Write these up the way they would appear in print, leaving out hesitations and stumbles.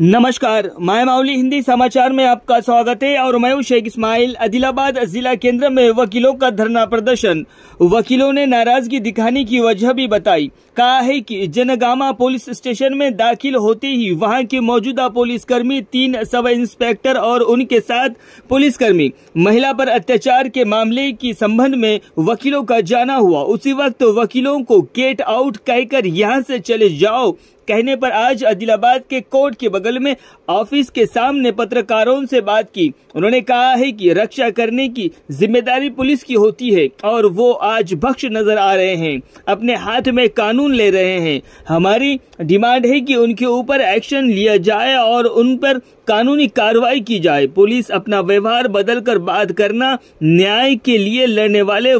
नमस्कार, मैं माउली हिंदी समाचार में आपका स्वागत है और मैं हूँ शेख इसमाइल। आदिलाबाद जिला केंद्र में वकीलों का धरना प्रदर्शन। वकीलों ने नाराजगी दिखाने की वजह भी बताई। कहा है कि जनगामा पुलिस स्टेशन में दाखिल होते ही वहां के मौजूदा पुलिसकर्मी, 3 सब इंस्पेक्टर और उनके साथ पुलिसकर्मी महिला पर अत्याचार के मामले के संबंध में वकीलों का जाना हुआ। उसी वक्त वकीलों को गेट आउट कहकर यहाँ से चले जाओ कहने पर आज आदिलाबाद के कोर्ट के बगल में ऑफिस के सामने पत्रकारों से बात की। उन्होंने कहा है कि रक्षा करने की जिम्मेदारी पुलिस की होती है और वो आज भक्ष नजर आ रहे हैं, अपने हाथ में कानून ले रहे हैं। हमारी डिमांड है कि उनके ऊपर एक्शन लिया जाए और उन पर कानूनी कार्रवाई की जाए। पुलिस अपना व्यवहार बदल कर बात करना न्याय के लिए लड़ने वाले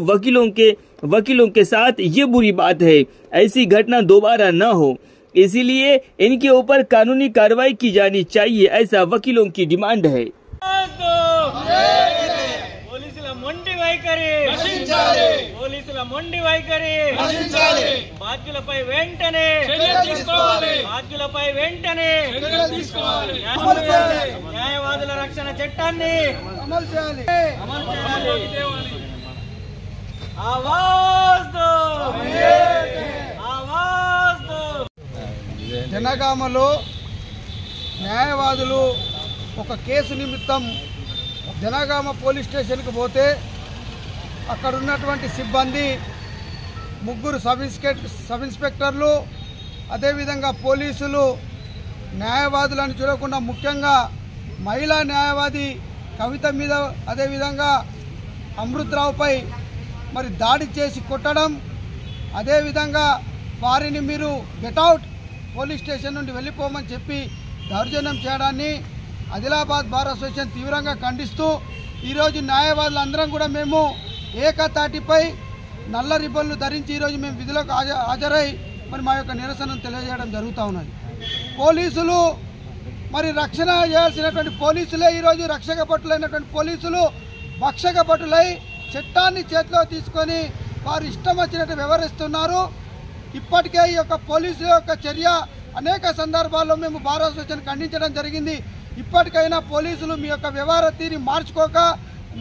वकीलों के साथ ये बुरी बात है। ऐसी घटना दोबारा न हो, इसीलिए इनके ऊपर कानूनी कार्रवाई की जानी चाहिए, ऐसा वकीलों की डिमांड है। న్యాయవాదుల రక్షణ చట్టాన్ని అమలు చేయాలి। జనగామలో న్యాయవాదులు ఒక కేసు నిమిత్తం జనగామ పోలీస్ స్టేషన్కి పోతే అక్కడ ఉన్నటువంటి సిబ్బంది, 3 సబ్ ఇన్స్పెక్టర్లు, అదేవిధంగా పోలీసులు న్యాయవాదులను చూడకుండా ముఖ్యంగా మహిళా న్యాయవాది కవిత మీద, అదేవిధంగా అమృతరావుపై మరి దాడి చేసి కొట్టడం, అదేవిధంగా వారిని మీరు గెట్అవుట్, పోలీస్ స్టేషన్ నుండి వెళ్ళిపోమని చెప్పి దౌర్జన్యం చేయడాన్ని ఆదిలాబాద్ బార్ అసోసియేషన్ తీవ్రంగా ఖండిస్తూ ఈరోజు న్యాయవాదులందరం కూడా మేము ఏకతాటిపై నల్ల రిబ్బన్లు ధరించి ఈరోజు మేము విధులకు హాజరై మరి మా యొక్క నిరసనను తెలియజేయడం జరుగుతూ ఉన్నది। పోలీసులు మరి రక్షణ చేయాల్సినటువంటి పోలీసులే ఈరోజు రక్షకపట్టులైనటువంటి పోలీసులు భక్షకపట్టులై చట్టాన్ని చేతిలో తీసుకొని వారు ఇష్టం వచ్చినట్టు వ్యవహరిస్తున్నారు। ఇప్పటికే ఈ యొక్క పోలీసుల యొక్క చర్య అనేక సందర్భాల్లో మేము బార్ అసోసియేషన్ ఖండించడం జరిగింది। ఇప్పటికైనా పోలీసులు మీ యొక్క వ్యవహార తీరు మార్చుకోక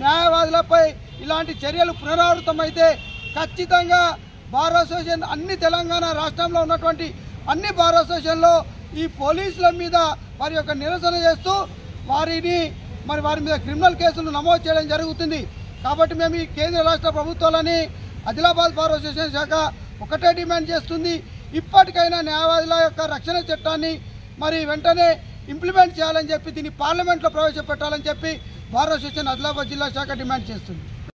న్యాయవాదులపై ఇలాంటి చర్యలు పునరావృతమైతే ఖచ్చితంగా బార్ అసోసియేషన్ అన్ని తెలంగాణ రాష్ట్రంలో ఉన్నటువంటి అన్ని బార్ అసోసియేషన్లో ఈ పోలీసుల మీద వారి యొక్క నిరసన చేస్తూ వారి మీద క్రిమినల్ కేసులు నమోదు చేయడం జరుగుతుంది। కాబట్టి మేము ఈ కేంద్ర రాష్ట్ర ప్రభుత్వాలని ఆదిలాబాద్ బార్ అసోసియేషన్ శాఖ ఒకటే డిమాండ్ చేస్తుంది, ఇప్పటికైనా న్యాయవాదుల యొక్క రక్షణ చట్టాన్ని మరి వెంటనే ఇంప్లిమెంట్ చేయాలని చెప్పి దీన్ని పార్లమెంట్లో ప్రవేశపెట్టాలని చెప్పి బార్ అసోసియేషన్ ఆదిలాబాద్ జిల్లా శాఖ డిమాండ్ చేస్తుంది।